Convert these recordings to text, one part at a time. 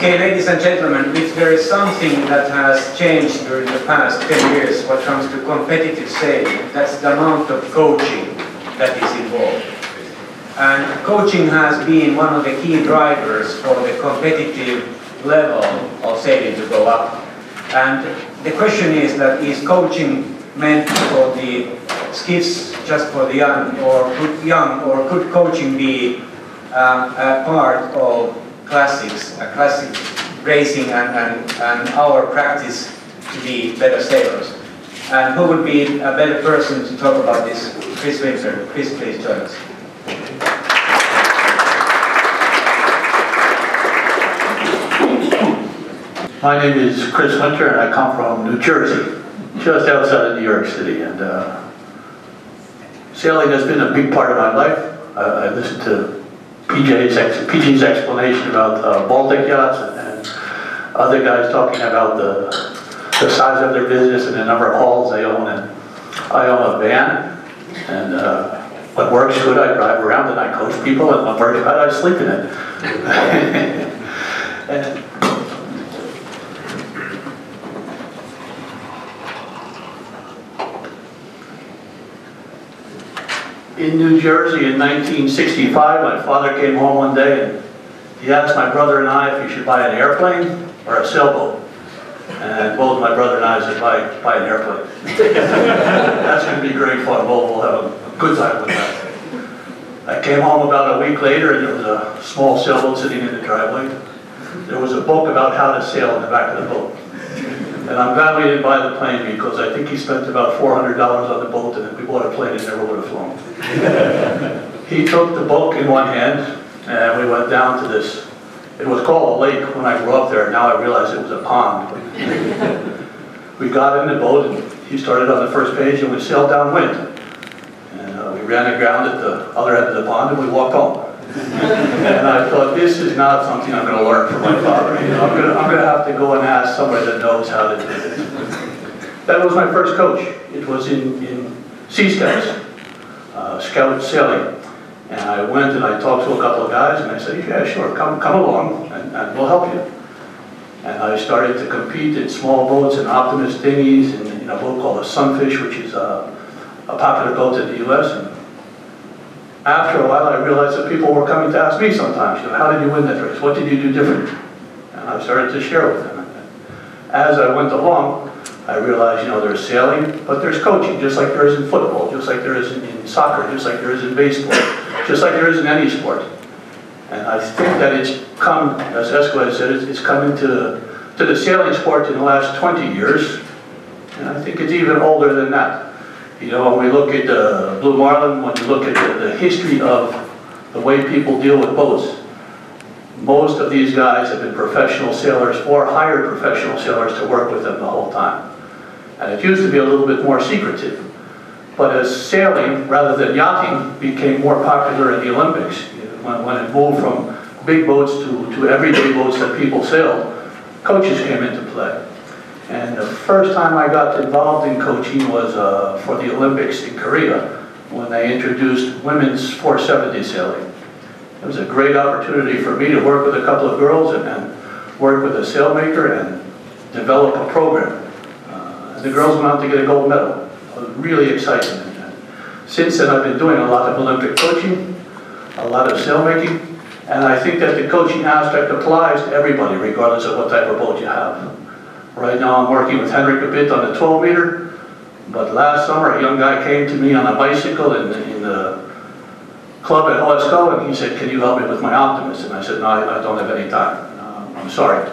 Okay, ladies and gentlemen, if there is something that has changed during the past 10 years when it comes to competitive sailing, that's the amount of coaching that is involved. And coaching has been one of the key drivers for the competitive level of sailing to go up. And the question is that, is coaching meant for the skiffs, just for the young, or could coaching be a part of classics, a classic racing and our practice to be better sailors? And who would be a better person to talk about this? Chris Winter. Chris, please join us. My name is Chris Winter, and I come from New Jersey, just outside of New York City. And sailing has been a big part of my life. I listened to PG's explanation about Baltic yachts and other guys talking about the size of their business and the number of hulls they own. And I own a van, and what works good, I drive around and I coach people, and what works bad, I sleep in it. And in New Jersey in 1965, my father came home one day and he asked my brother and I if he should buy an airplane or a sailboat. And both my brother and I said, buy an airplane. That's going to be great fun. We'll have a good time with that. I came home about a week later and there was a small sailboat sitting in the driveway. There was a book about how to sail in the back of the boat. And I'm glad we didn't buy the plane, because I think he spent about $400 on the boat, and if we bought a plane, it never would have flown. He took the boat in one hand, and we went down to this. It was called a lake when I grew up there. Now I realize it was a pond. We got in the boat, and he started on the first page, and we sailed downwind. And we ran aground at the other end of the pond, and we walked home. And I thought, this is not something I'm going to learn from my father. You know, I'm going to have to go and ask somebody that knows how to do this. That was my first coach. It was in Sea Scouts, Scout Sailing. And I went and I talked to a couple of guys and I said, yeah, sure, come along and we'll help you. And I started to compete in small boats and Optimist dinghies and in a boat called a Sunfish, which is a popular boat in the U.S. And after a while, I realized that people were coming to ask me sometimes, you know, how did you win that race? What did you do different? And I started to share with them. And as I went along, I realized, you know, there's sailing, but there's coaching, just like there is in football, just like there is in soccer, just like there is in baseball, just like there is in any sport. And I think that it's come, as Esquire said, it's come to the sailing sport in the last 20 years. And I think it's even older than that. You know, when we look at the Blue Marlin, when you look at the history of the way people deal with boats, most of these guys have been professional sailors or hired professional sailors to work with them the whole time. And it used to be a little bit more secretive. But as sailing, rather than yachting, became more popular in the Olympics, you know, when it moved from big boats to everyday boats that people sailed, coaches came into play. And the first time I got involved in coaching was for the Olympics in Korea, when they introduced women's 470 sailing. It was a great opportunity for me to work with a couple of girls and work with a sailmaker and develop a program. The girls went out to get a gold medal. It was really exciting. And since then, I've been doing a lot of Olympic coaching, a lot of sailmaking, and I think that the coaching aspect applies to everybody, regardless of what type of boat you have. Right now I'm working with Henrik a bit on the 12 meter, but last summer a young guy came to me on a bicycle in the club at OSCO, and he said, can you help me with my Optimist? And I said, no, I don't have any time. I'm sorry.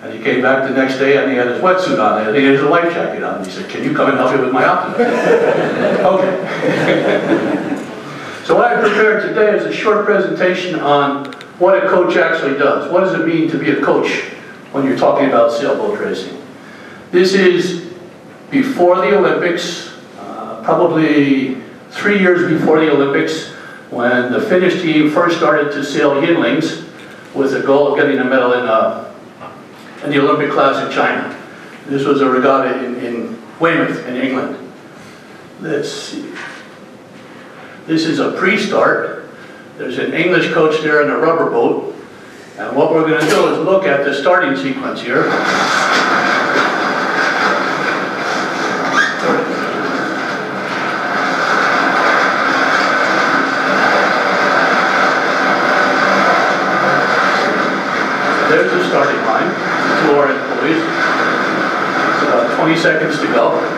And he came back the next day and he had his wetsuit on and he had his life jacket on. He said, can you come and help me with my Optimist? Okay. So what I prepared today is a short presentation on what a coach actually does. What does it mean to be a coach when you're talking about sailboat racing? This is before the Olympics, probably 3 years before the Olympics, when the Finnish team first started to sail Yinlings with the goal of getting a medal in the Olympic class in China. This was a regatta in Weymouth in England. Let's see. This is a pre-start. There's an English coach there in a rubber boat. And what we're going to do is look at the starting sequence here. There's the starting line, two orange buoys. It's about 20 seconds to go.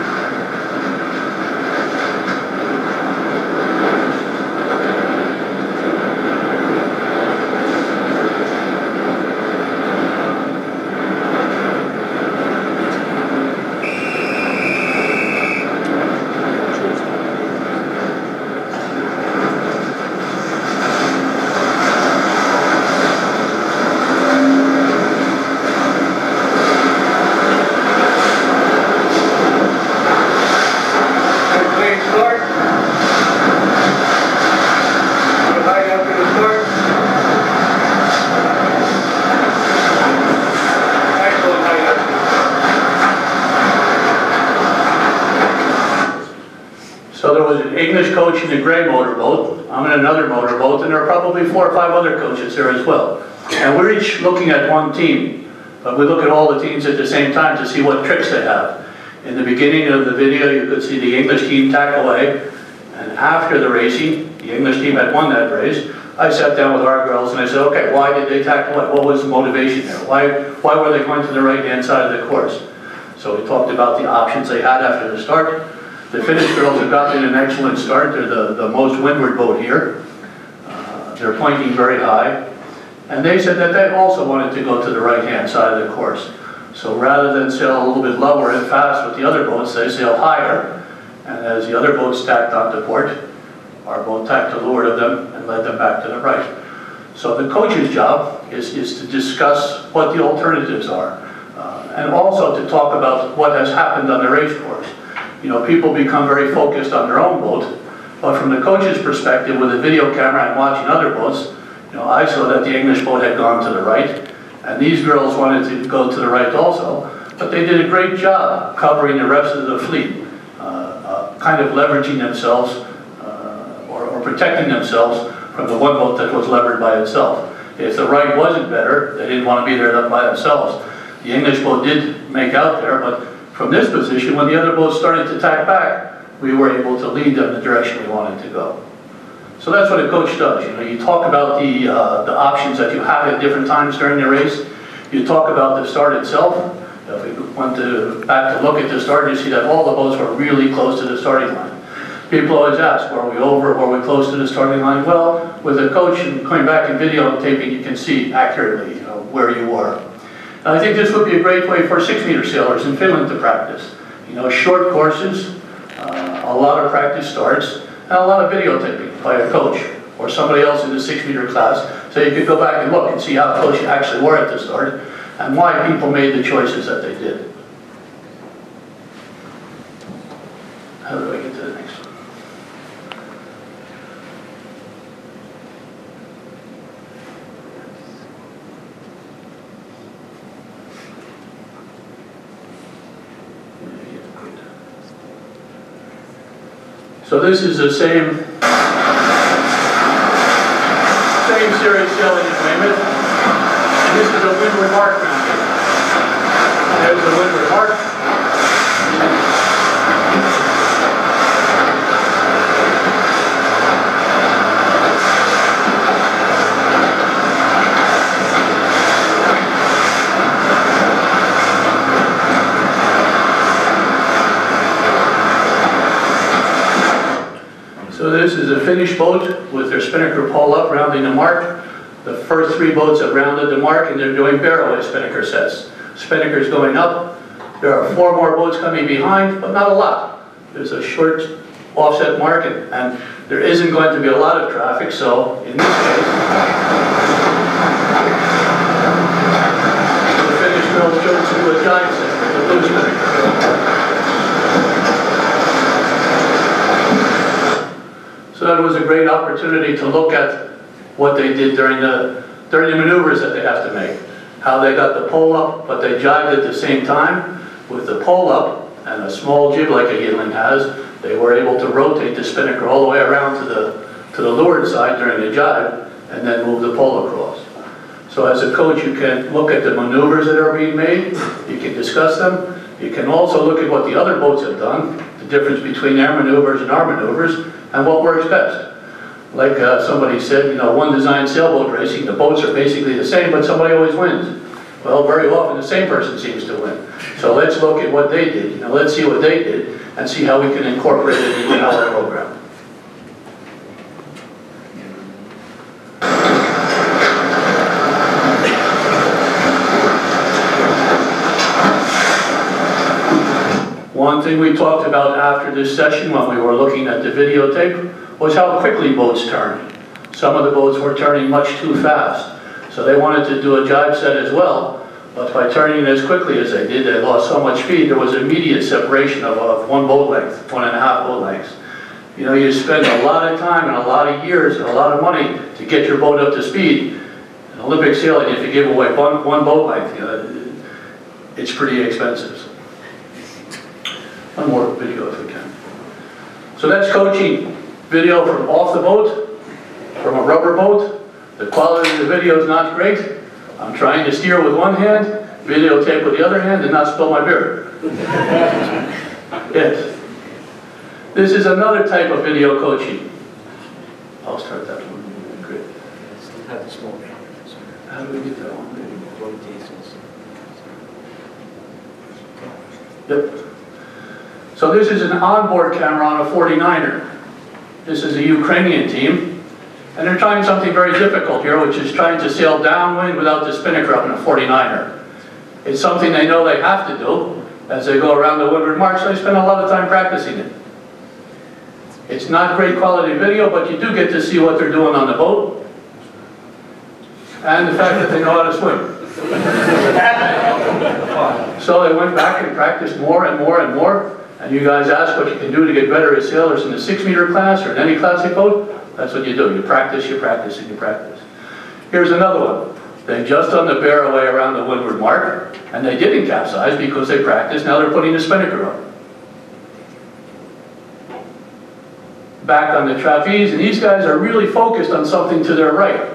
English coach in a gray motorboat, I'm in another motorboat, and there are probably 4 or 5 other coaches there as well. And we're each looking at one team, but we look at all the teams at the same time to see what tricks they have. In the beginning of the video, you could see the English team tack away, and after the racing, the English team had won that race. I sat down with our girls and I said, okay, why did they tack away? What was the motivation there? Why were they going to the right-hand side of the course? So we talked about the options they had after the start. The Finnish girls have gotten an excellent start. They're the most windward boat here. They're pointing very high. And they said that they also wanted to go to the right-hand side of the course. So rather than sail a little bit lower and fast with the other boats, they sail higher. And as the other boats tacked onto port, our boat tacked to leeward of them and led them back to the right. So the coach's job is to discuss what the alternatives are. And also to talk about what has happened on the race course. You know, people become very focused on their own boat, but from the coach's perspective, with a video camera and watching other boats, you know, I saw that the English boat had gone to the right, and these girls wanted to go to the right also, but they did a great job covering the rest of the fleet, kind of leveraging themselves or protecting themselves from the one boat that was levered by itself. If the right wasn't better, they didn't want to be there by themselves. The English boat did make out there, but from this position, when the other boats started to tack back, we were able to lead them the direction we wanted to go. So that's what a coach does. You know, you talk about the options that you have at different times during the race. You talk about the start itself. If we went back to look at the start, you see that all the boats were really close to the starting line. People always ask, were we over, were we close to the starting line? Well, with a coach and coming back and videotaping, you can see accurately, you know, where you were. I think this would be a great way for 6-meter sailors in Finland to practice. You know, short courses, a lot of practice starts, and a lot of videotaping by a coach or somebody else in the 6-meter class, so you could go back and look and see how close you actually were at the start and why people made the choices that they did. How do I get to the next one? So this is the same series sailing in Weymouth, and this is a windward mark round here. There's the windward mark. This is a Finnish boat with their spinnaker pole up, rounding the mark. The first 3 boats have rounded the mark, and they're doing barrel-way spinnaker sets. Spinnaker's going up. There are 4 more boats coming behind, but not a lot. There's a short offset mark, and there isn't going to be a lot of traffic, so in this case, the Finnish girls turn to a giant set, the blue spinnaker. So that was a great opportunity to look at what they did during the maneuvers that they have to make. How they got the pole up, but they jived at the same time. With the pole up and a small jib like a yearling has, they were able to rotate the spinnaker all the way around to the leeward side during the jive, and then move the pole across. So as a coach, you can look at the maneuvers that are being made, you can discuss them, you can also look at what the other boats have done, the difference between their maneuvers and our maneuvers, and what works best. Like somebody said, you know, one design sailboat racing, the boats are basically the same, but somebody always wins. Well, very often the same person seems to win. So let's look at what they did, you know, let's see what they did, and see how we can incorporate it into our program. One thing we talked about after this session when we were looking at the videotape was how quickly boats turn. Some of the boats were turning much too fast. So they wanted to do a jibe set as well, but by turning as quickly as they did, they lost so much speed, there was immediate separation of one boat length, 1.5 boat lengths. You know, you spend a lot of time and a lot of years and a lot of money to get your boat up to speed. In Olympic sailing, if you give away one boat length, you know, it's pretty expensive. One more video if we can. So that's coaching. Video from off the boat, from a rubber boat. The quality of the video is not great. I'm trying to steer with one hand, videotape with the other hand, and not spill my beer. Yes. This is another type of video coaching. I'll start that one. Great. How do we get that one? Yep. So this is an onboard camera on a 49er. This is a Ukrainian team. And they're trying something very difficult here, which is trying to sail downwind without the spinnaker up in a 49er. It's something they know they have to do as they go around the windward march, so they spend a lot of time practicing it. It's not great quality video, but you do get to see what they're doing on the boat. And the fact that they know how to swim. So they went back and practiced more and more and more. And you guys ask what you can do to get better as sailors in the 6-meter class or in any classic boat, that's what you do. You practice, you practice, and you practice. Here's another one. They've just done the bear away around the windward mark, and they didn't capsize because they practiced. Now they're putting the spinnaker on. Back on the trapeze, and these guys are really focused on something to their right.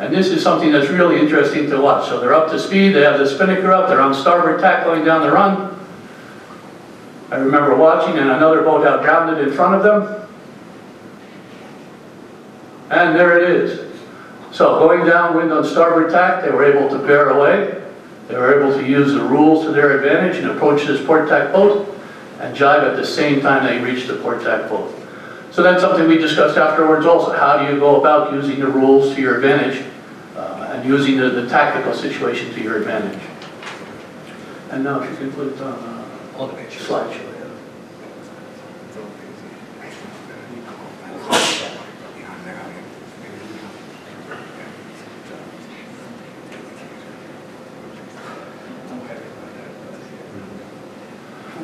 And this is something that's really interesting to watch. So they're up to speed, they have the spinnaker up, they're on starboard tack going down the run. I remember watching, and another boat got grounded in front of them. And there it is. So going downwind on starboard tack, they were able to bear away. They were able to use the rules to their advantage and approach this port tack boat and jibe at the same time they reached the port tack boat. So that's something we discussed afterwards also. How do you go about using the rules to your advantage and using the tactical situation to your advantage? And now if you can put it on. Slideshow.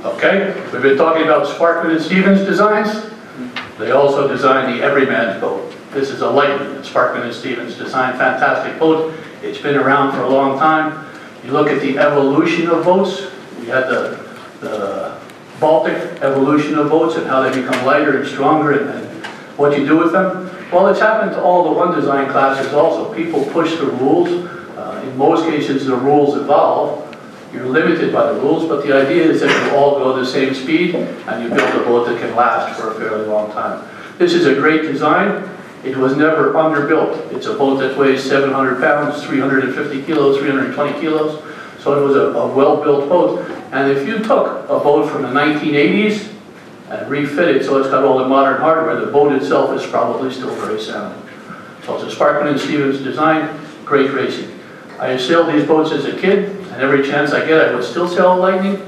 Okay, we've been talking about Sparkman and Stevens designs. They also designed the Everyman's boat. This is a Lightning. Sparkman and Stevens designed fantastic boat. It's been around for a long time. You look at the evolution of boats. We had the Baltic evolution of boats and how they become lighter and stronger and what you do with them. Well, it's happened to all the one design classes also. People push the rules. In most cases, the rules evolve. You're limited by the rules, but the idea is that you all go the same speed and you build a boat that can last for a fairly long time. This is a great design. It was never underbuilt. It's a boat that weighs 700 pounds, 350 kilos, 320 kilos. So it was a well-built boat. And if you took a boat from the 1980s and refit it so it's got all the modern hardware, the boat itself is probably still very sound. So it's a Sparkman and Stevens design, great racing. I sailed these boats as a kid, and every chance I get I would still sail Lightning.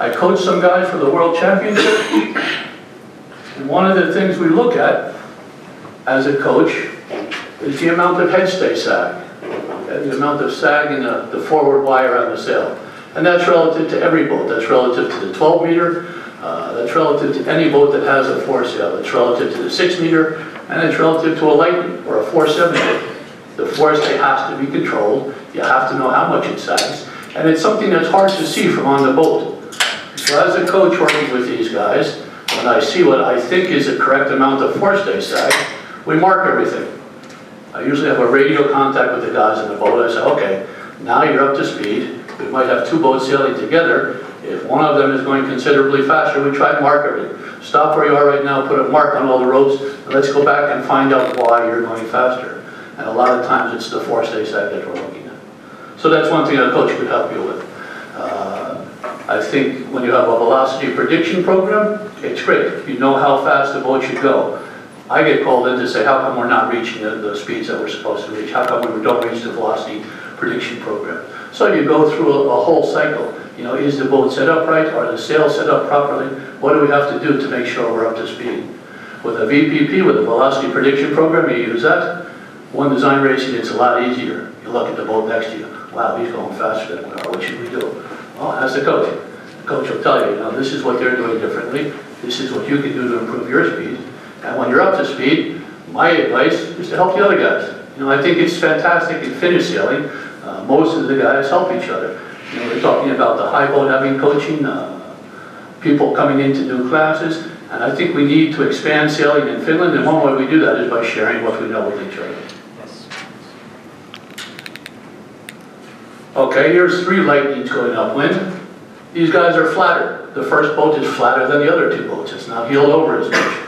I coached some guys for the World Championship. And one of the things we look at as a coach is the amount of headstay sag, the amount of sag in the forward wire on the sail. And that's relative to every boat. That's relative to the 12-meter. That's relative to any boat that has a foresail. It's relative to the 6-meter. And it's relative to a Lightning or a 470. The forestay has to be controlled. You have to know how much it sags. And it's something that's hard to see from on the boat. So as a coach working with these guys, when I see what I think is the correct amount of forestay sag, we mark everything. I usually have a radio contact with the guys in the boat. I say, okay, now you're up to speed. We might have two boats sailing together. If one of them is going considerably faster, we try to mark everything. Stop where you are right now, put a mark on all the ropes, and let's go back and find out why you're going faster. And a lot of times it's the forestay side that we're looking at. So that's one thing a coach could help you with. I think when you have a velocity prediction program, it's great. You know how fast the boat should go. I get called in to say, how come we're not reaching the speeds that we're supposed to reach? How come we don't reach the velocity prediction program? So you go through a whole cycle. You know, is the boat set up right? Are the sails set up properly? What do we have to do to make sure we're up to speed? With a VPP, with a velocity prediction program, you use that. One design racing, it's a lot easier. You look at the boat next to you. Wow, he's going faster than we are. What should we do? Well, ask the coach. The coach will tell you, you know, this is what they're doing differently. This is what you can do to improve your speed. And when you're up to speed, my advice is to help the other guys. You know, I think it's fantastic in finish sailing. Most of the guys help each other. You know, we're talking about the high boat having coaching, people coming into new classes, and I think we need to expand sailing in Finland, and one way we do that is by sharing what we know with each other. Yes. Okay, here's three Lightnings going upwind. These guys are flatter. The first boat is flatter than the other two boats. It's not heeled over as much.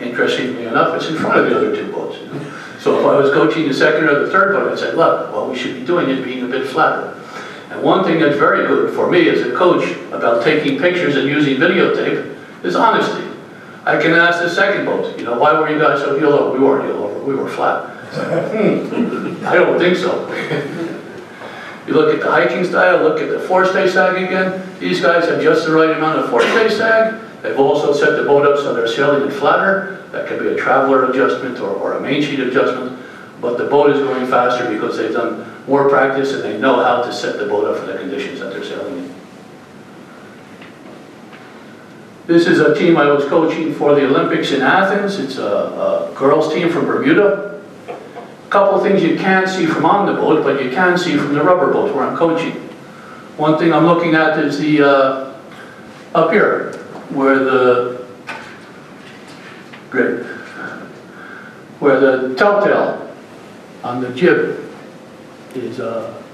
Interestingly enough, it's in front of the other two boats. You know? So if I was coaching the second or the third boat, I'd say, look, what we should be doing is being a bit flatter. And one thing that's very good for me as a coach about taking pictures and using videotape is honesty. I can ask the second boat, you know, why were you guys so heeled over? We weren't heeled over, we were flat. I don't think so. You look at the hiking style, look at the forestay sag again. These guys have just the right amount of forestay sag. They've also set the boat up so they're sailing it flatter. That could be a traveler adjustment or a mainsheet adjustment. But the boat is going faster because they've done more practice and they know how to set the boat up for the conditions that they're sailing in. This is a team I was coaching for the Olympics in Athens. It's a girls team from Bermuda. A couple of things you can't see from on the boat, but you can see from the rubber boat where I'm coaching. One thing I'm looking at is the, up here, where the telltale on the jib is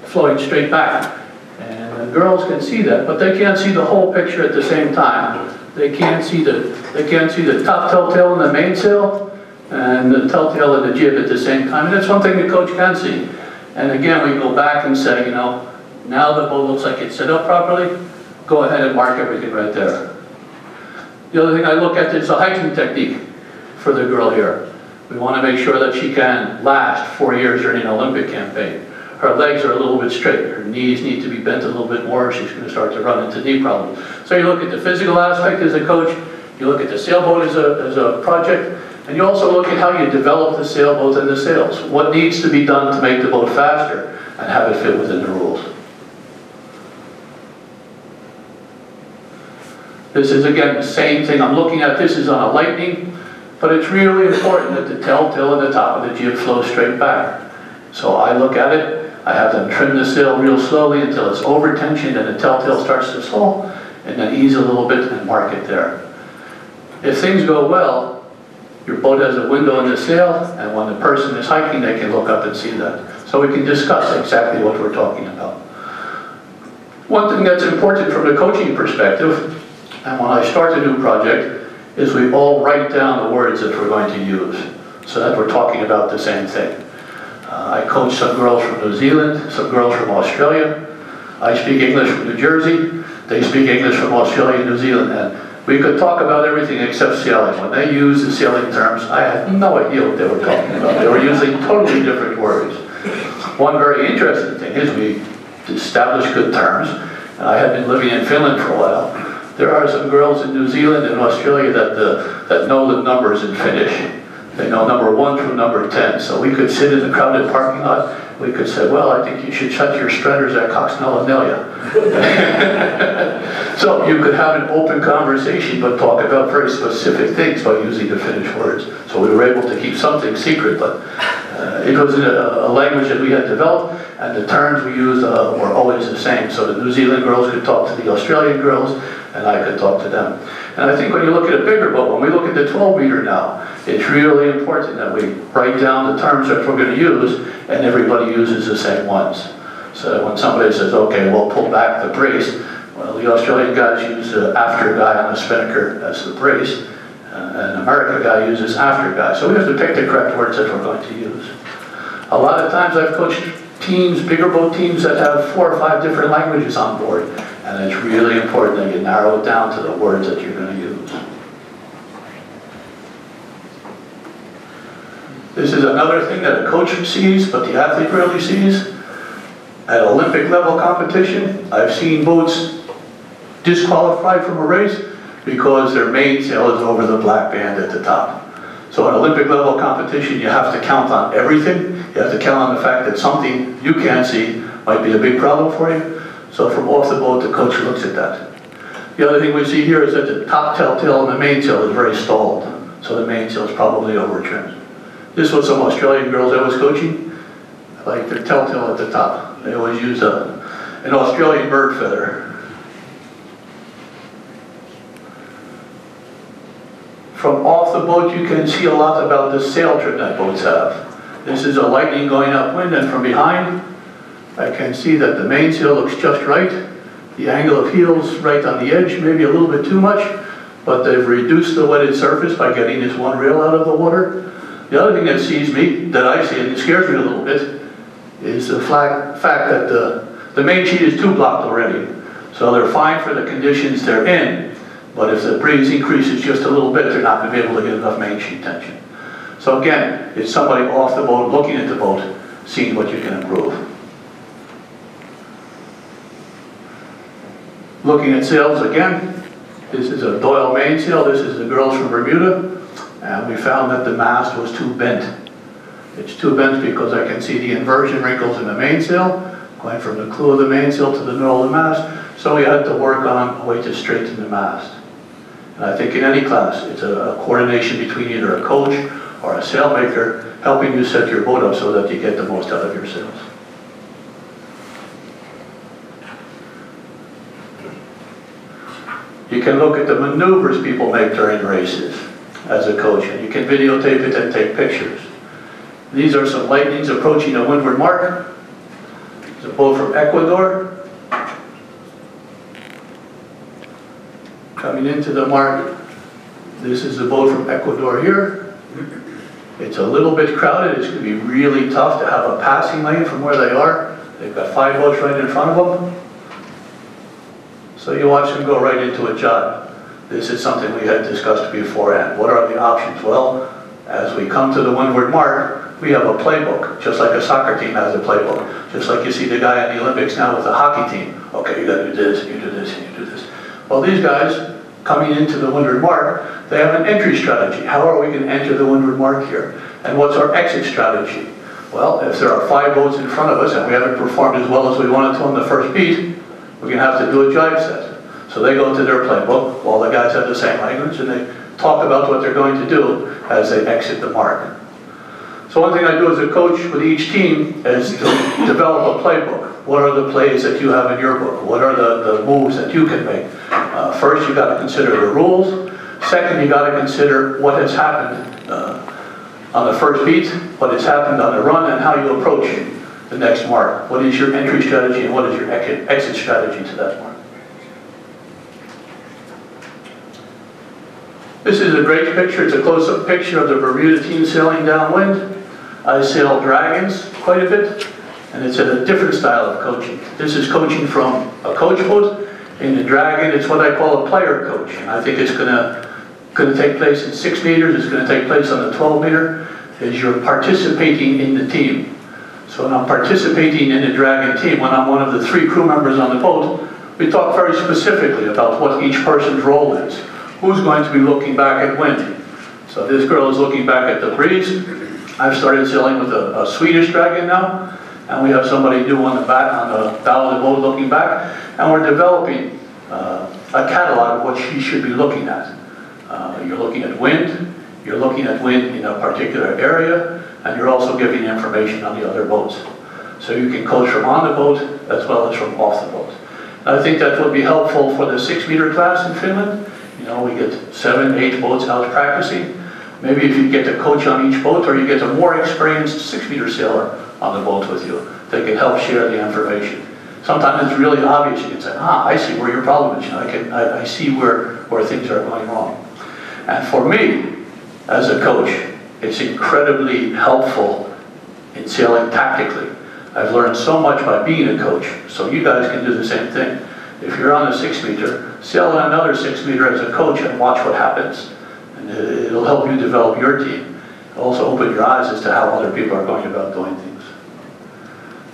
flowing straight back. And the girls can see that, but they can't see the whole picture at the same time. They can't see the top telltale and the mainsail and the telltale and the jib at the same time. And that's one thing the coach can see. And again, we go back and say, you know, now the boat looks like it's set up properly, go ahead and mark everything right there. The other thing I look at is a hiking technique for the girl here. We want to make sure that she can last 4 years during an Olympic campaign. Her legs are a little bit straight. Her knees need to be bent a little bit more. She's going to start to run into knee problems. So you look at the physical aspect as a coach. You look at the sailboat as a project. And you also look at how you develop the sailboat and the sails. What needs to be done to make the boat faster and have it fit within the rules. This is, again, the same thing I'm looking at. This is on a Lightning, but it's really important that the telltale and the top of the jib flow straight back. So I look at it, I have them trim the sail real slowly until it's over-tensioned and the telltale starts to slow, and then ease a little bit and mark it there. If things go well, your boat has a window in the sail, and when the person is hiking, they can look up and see that. So we can discuss exactly what we're talking about. One thing that's important from the coaching perspective, and when I start a new project, is we all write down the words that we're going to use, so that we're talking about the same thing. I coach some girls from New Zealand, some girls from Australia. I speak English from New Jersey. They speak English from Australia and New Zealand. And we could talk about everything except sailing. When they use the sailing terms, I had no idea what they were talking about. They were using totally different words. One very interesting thing is we established good terms. And I had been living in Finland for a while. There are some girls in New Zealand and Australia that know the numbers in Finnish. They know number 1 through number 10. So we could sit in the crowded parking lot, we could say, well, I think you should shut your spreaders at Coxnella. So you could have an open conversation, but talk about very specific things by using the Finnish words. So we were able to keep something secret, but it was a language that we had developed, and the terms we used were always the same. So the New Zealand girls could talk to the Australian girls, and I could talk to them. And I think when you look at a bigger boat, when we look at the 12 meter now, it's really important that we write down the terms that we're going to use, and everybody uses the same ones. So when somebody says, okay, we'll pull back the brace, well, the Australian guys use the after guy on the spinnaker, that's the brace, and the American guy uses after guy. So we have to pick the correct words that we're going to use. A lot of times I've coached teams, bigger boat teams that have 4 or 5 different languages on board, and it's really important that you narrow it down to the words that you're going to use. This is another thing that a coach sees, but the athlete rarely sees. At Olympic level competition, I've seen boats disqualified from a race because their mainsail is over the black band at the top. So at Olympic level competition, you have to count on everything. You have to count on the fact that something you can't see might be a big problem for you. So from off the boat, the coach looks at that. The other thing we see here is that the top telltale and the mainsail is very stalled. So the mainsail is probably over-trimmed. This was some Australian girls I was coaching, like their telltale at the top. They always use an Australian bird feather. From off the boat, you can see a lot about the sail trim that boats have. This is a Lightning going upwind, and from behind, I can see that the mainsail looks just right. The angle of heel's right on the edge, maybe a little bit too much, but they've reduced the wetted surface by getting this one rail out of the water. The other thing that I see, and it scares me a little bit, is the fact that the main sheet is too blocked already. So they're fine for the conditions they're in, but if the breeze increases just a little bit, they're not going to be able to get enough main sheet tension. So again, it's somebody off the boat, looking at the boat, seeing what you can improve. Looking at sails again, this is a Doyle mainsail, this is the girls from Bermuda, and we found that the mast was too bent. It's too bent because I can see the inversion wrinkles in the mainsail, going from the clew of the mainsail to the middle of the mast, so we had to work on a way to straighten the mast. And I think in any class, it's a coordination between either a coach or a sailmaker helping you set your boat up so that you get the most out of your sails. You can look at the maneuvers people make during races as a coach, and you can videotape it and take pictures. These are some Lightnings approaching a windward mark. It's a boat from Ecuador. Coming into the mark, this is the boat from Ecuador here. It's a little bit crowded. It's going to be really tough to have a passing lane from where they are. They've got 5 boats right in front of them. So you watch them go right into a jog. This is something we had discussed beforehand. What are the options? Well, as we come to the windward mark, we have a playbook, just like a soccer team has a playbook. Just like you see the guy at the Olympics now with the hockey team. Okay, you gotta do this, you do this, and you do this. Well, these guys, coming into the windward mark, they have an entry strategy. How are we gonna enter the windward mark here? And what's our exit strategy? Well, if there are 5 boats in front of us and we haven't performed as well as we wanted to on the first beat, we're going to have to do a jive set. So they go to their playbook, all the guys have the same language, and they talk about what they're going to do as they exit the mark. So one thing I do as a coach with each team is to develop a playbook. What are the plays that you have in your book? What are the moves that you can make? First, you've got to consider the rules. Second, you've got to consider what has happened on the first beat, what has happened on the run, and how you approach the next mark. What is your entry strategy and what is your exit strategy to that mark? This is a great picture. It's a close-up picture of the Bermuda team sailing downwind. I sail Dragons quite a bit, and it's a different style of coaching. This is coaching from a coach boat. In the Dragon, it's what I call a player coach. And I think it's going to take place in 6 meters. It's going to take place on the 12 meter. Is you're participating in the team. So when I'm participating in the Dragon team, when I'm one of the 3 crew members on the boat, we talk very specifically about what each person's role is. Who's going to be looking back at wind? So this girl is looking back at the breeze. I've started sailing with a Swedish Dragon now, and we have somebody new on the bow of the boat looking back, and we're developing a catalog of what she should be looking at. You're looking at wind. You're looking at wind in a particular area, and you're also giving information on the other boats. So you can coach from on the boat as well as from off the boat. And I think that would be helpful for the 6 meter class in Finland. You know, we get 7, 8 boats out practicing. Maybe if you get a coach on each boat, or you get a more experienced 6-meter sailor on the boat with you, they can help share the information. Sometimes it's really obvious. You can say, ah, I see where your problem is. You know, I see where things are going wrong. And for me, as a coach, it's incredibly helpful in sailing tactically. I've learned so much by being a coach, so you guys can do the same thing. If you're on a 6-meter, sail on another 6-meter as a coach and watch what happens. And it'll help you develop your team. It'll also open your eyes as to how other people are going about doing things.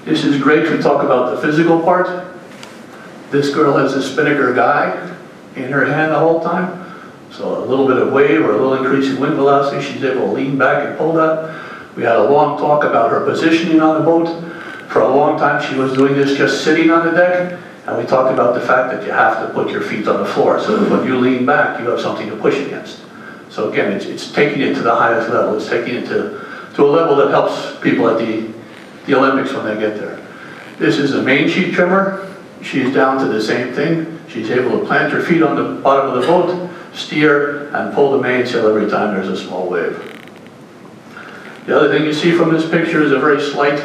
This is great to talk about the physical part. This girl has a spinnaker guy in her hand the whole time. So a little bit of wave or a little increase in wind velocity, she's able to lean back and pull that. We had a long talk about her positioning on the boat. For a long time she was doing this just sitting on the deck. And we talked about the fact that you have to put your feet on the floor so that when you lean back, you have something to push against. So again, it's taking it to the highest level. It's taking it to a level that helps people at the Olympics when they get there. This is a main sheet trimmer. She's down to the same thing. She's able to plant her feet on the bottom of the boat, steer, and pull the mainsail every time there's a small wave. The other thing you see from this picture is a very slight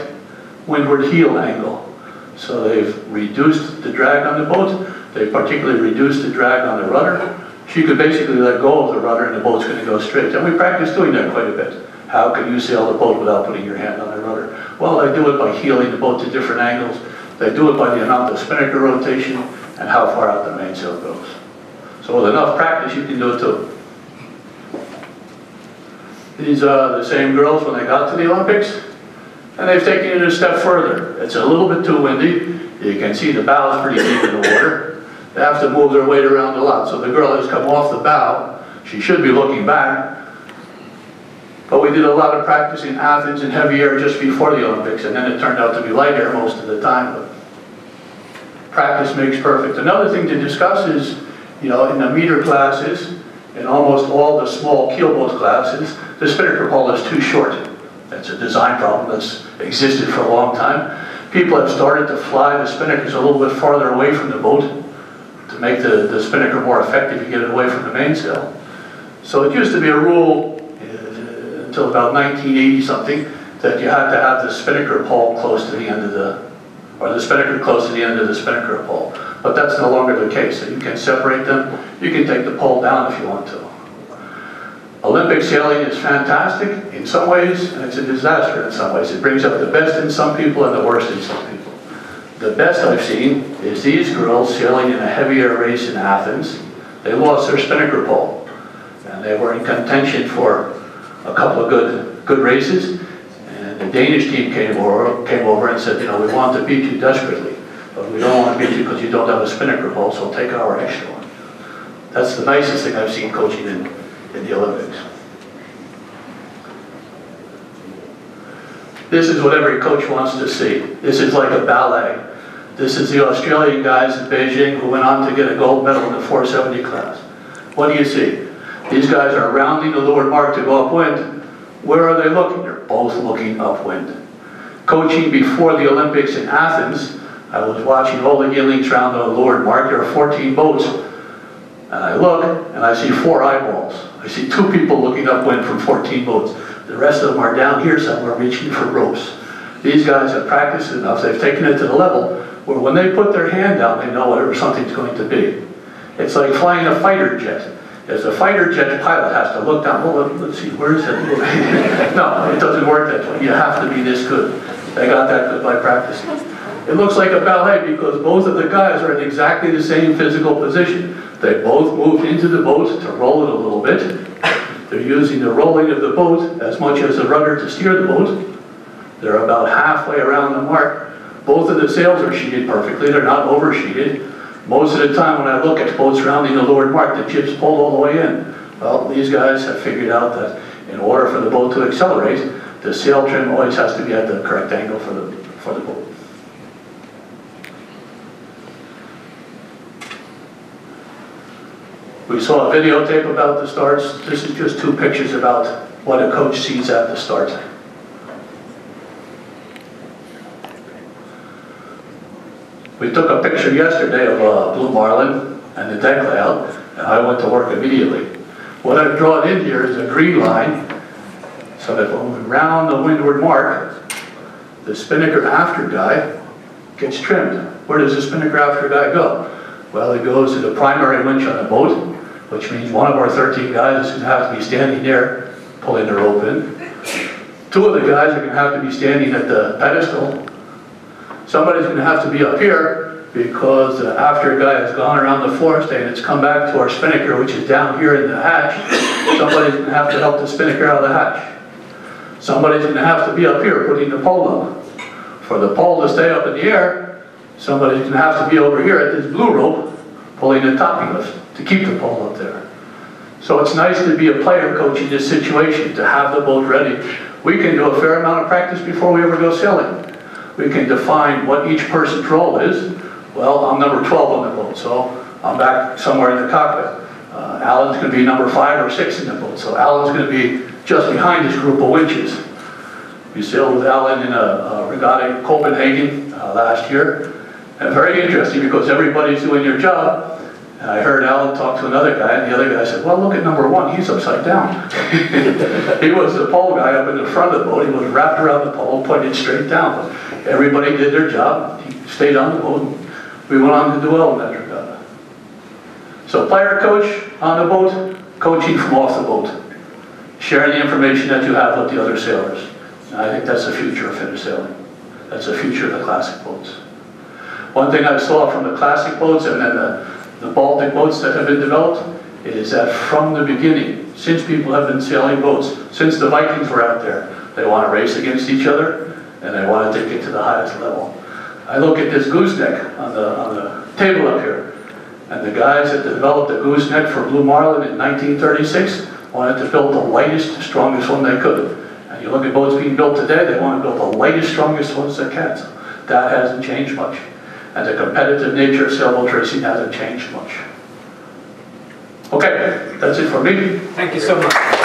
windward heel angle. So they've reduced the drag on the boat. They particularly reduced the drag on the rudder. She could basically let go of the rudder and the boat's going to go straight. And we practice doing that quite a bit. How can you sail the boat without putting your hand on the rudder? Well, they do it by heeling the boat to different angles. They do it by the amount of spinnaker rotation and how far out the mainsail goes. So with enough practice, you can do it too. These are the same girls when they got to the Olympics. And they've taken it a step further. It's a little bit too windy. You can see the bow's pretty deep in the water. They have to move their weight around a lot. So the girl has come off the bow. She should be looking back. But we did a lot of practice in Athens in heavy air just before the Olympics, and then it turned out to be light air most of the time. But practice makes perfect. Another thing to discuss is, you know, in the meter classes, in almost all the small keelboat classes, the spinnaker pole is too short. That's a design problem that's existed for a long time. People have started to fly the spinnakers a little bit farther away from the boat to make the spinnaker more effective and get it away from the mainsail. So it used to be a rule until about 1980-something that you had to have the spinnaker pole close to the end of the, or the spinnaker close to the end of the spinnaker pole. But that's no longer the case. So you can separate them. You can take the pole down if you want to. Olympic sailing is fantastic in some ways, and it's a disaster in some ways. It brings up the best in some people and the worst in some people. The best I've seen is these girls sailing in a heavier race in Athens. They lost their spinnaker pole, and they were in contention for a couple of good races. And the Danish team came over and said, you know, we want to beat you desperately, but we don't want to beat you because you don't have a spinnaker pole, so take our extra one. That's the nicest thing I've seen coaching in the Olympics. This is what every coach wants to see. This is like a ballet. This is the Australian guys in Beijing who went on to get a gold medal in the 470 class. What do you see? These guys are rounding the leeward mark to go upwind. Where are they looking? They're both looking upwind. Coaching before the Olympics in Athens, I was watching all the yearlings round the leeward mark. There are 14 boats. And I look, and I see 4 eyeballs. I see 2 people looking upwind from 14 boats. The rest of them are down here somewhere reaching for ropes. These guys have practiced enough. They've taken it to the level where when they put their hand down, they know whatever something's going to be. It's like flying a fighter jet. As a fighter jet pilot has to look down, well, let's see, where is it? No, it doesn't work that way. You have to be this good. They got that good by practicing. It looks like a ballet because both of the guys are in exactly the same physical position. They both moved into the boat to roll it a little bit. They're using the rolling of the boat as much as the rudder to steer the boat. They're about halfway around the mark. Both of the sails are sheeted perfectly. They're not oversheeted. Most of the time when I look at boats rounding the leeward mark, the jib's pulled all the way in. Well, these guys have figured out that in order for the boat to accelerate, the sail trim always has to be at the correct angle for the boat. We saw a videotape about the starts. This is just 2 pictures about what a coach sees at the start. We took a picture yesterday of Blue Marlin and the deck layout. I went to work immediately. What I've drawn in here is a green line, so that when we round the windward mark, the spinnaker after guy gets trimmed. Where does the spinnaker after guy go? Well, it goes to the primary winch on the boat, which means one of our 13 guys is going to have to be standing there, pulling the rope in. Two of the guys are going to have to be standing at the pedestal. Somebody's going to have to be up here, because after a guy has gone around the forestay and it's come back to our spinnaker, which is down here in the hatch, somebody's going to have to help the spinnaker out of the hatch. Somebody's going to have to be up here putting the pole on. For the pole to stay up in the air, somebody's going to have to be over here at this blue rope pulling the topping lift to keep the pole up there. So it's nice to be a player coach in this situation, to have the boat ready. We can do a fair amount of practice before we ever go sailing. We can define what each person's role is. Well, I'm number 12 on the boat, so I'm back somewhere in the cockpit. Alan's going to be number 5 or 6 in the boat, so Alan's going to be just behind this group of winches. We sailed with Alan in a regatta in Copenhagen last year. And very interesting, because everybody's doing their job. And I heard Alan talk to another guy, and the other guy said, well, look at number 1, he's upside down. He was the pole guy up in the front of the boat. He was wrapped around the pole, pointed straight down. But everybody did their job. He stayed on the boat. We went on to Doyle in that regatta. So player coach on the boat, coaching from off the boat. Sharing the information that you have with the other sailors. And I think that's the future of inner sailing. That's the future of the classic boats. One thing I saw from the classic boats, and then the Baltic boats that have been developed, is that from the beginning, since people have been sailing boats, since the Vikings were out there, they want to race against each other, and they want to take it to the highest level. I look at this gooseneck on the table up here, and the guys that developed the gooseneck for Blue Marlin in 1936 wanted to build the lightest, strongest one they could. And you look at boats being built today, they want to build the lightest, strongest ones they can. So that hasn't changed much. And the competitive nature of sailboat racing hasn't changed much. Okay, that's it for me. Thank you so much.